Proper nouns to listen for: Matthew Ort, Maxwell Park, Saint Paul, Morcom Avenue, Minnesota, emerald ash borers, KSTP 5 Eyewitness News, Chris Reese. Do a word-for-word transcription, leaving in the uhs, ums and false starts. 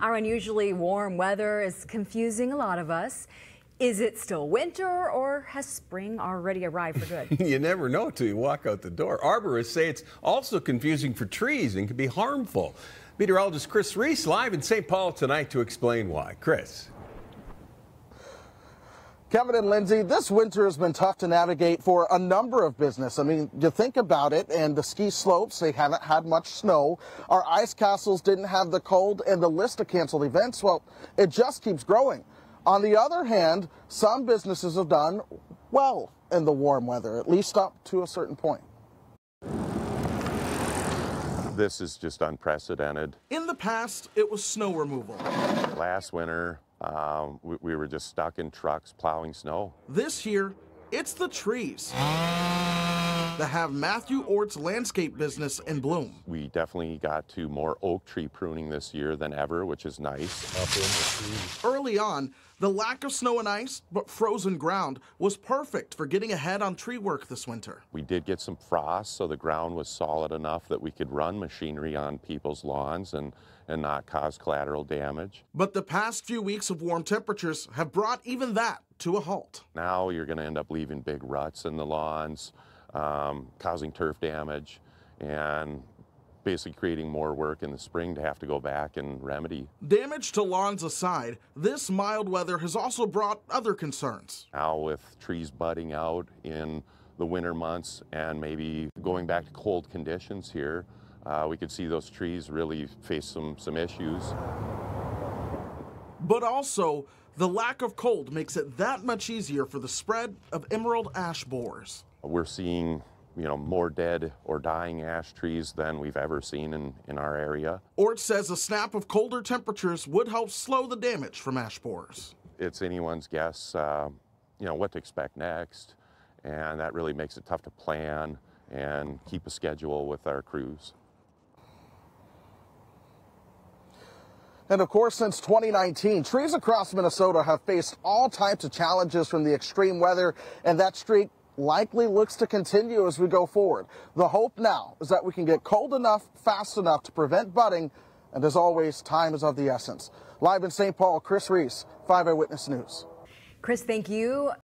Our unusually warm weather is confusing a lot of us. Is it still winter, or has spring already arrived for good? You never know till you walk out the door. Arborists say it's also confusing for trees and can be harmful. Meteorologist Chris Reese live in Saint Paul tonight to explain why. Chris. Kevin and Lindsay, this winter has been tough to navigate for a number of businesses. I mean, you think about it, and the ski slopes, they haven't had much snow. Our ice castles didn't have the cold, and the list of canceled events, well, it just keeps growing. On the other hand, some businesses have done well in the warm weather, at least up to a certain point. This is just unprecedented. In the past, it was snow removal. Last winter, Um, we, we were just stuck in trucks plowing snow. This year, it's the trees that have Matthew Ort's landscape business in bloom. We definitely got to more oak tree pruning this year than ever, which is nice. Up in the trees. Early on, the lack of snow and ice, but frozen ground, was perfect for getting ahead on tree work this winter. We did get some frost, so the ground was solid enough that we could run machinery on people's lawns and and not cause collateral damage. But the past few weeks of warm temperatures have brought even that to a halt. Now you're going to end up leaving big ruts in the lawns, um, causing turf damage, and basically creating more work in the spring to have to go back and remedy. Damage to lawns aside, this mild weather has also brought other concerns. Now with trees budding out in the winter months and maybe going back to cold conditions here, Uh, we could see those trees really face some, some issues. But also, the lack of cold makes it that much easier for the spread of emerald ash borers. We're seeing, you know, more dead or dying ash trees than we've ever seen in, in our area. Ort says a snap of colder temperatures would help slow the damage from ash borers. It's anyone's guess, uh, you know, what to expect next, and that really makes it tough to plan and keep a schedule with our crews. And of course, since twenty nineteen, trees across Minnesota have faced all types of challenges from the extreme weather, and that streak likely looks to continue as we go forward. The hope now is that we can get cold enough, fast enough to prevent budding, and as always, time is of the essence. Live in Saint Paul, Chris Reese, five Eyewitness News. Chris, thank you.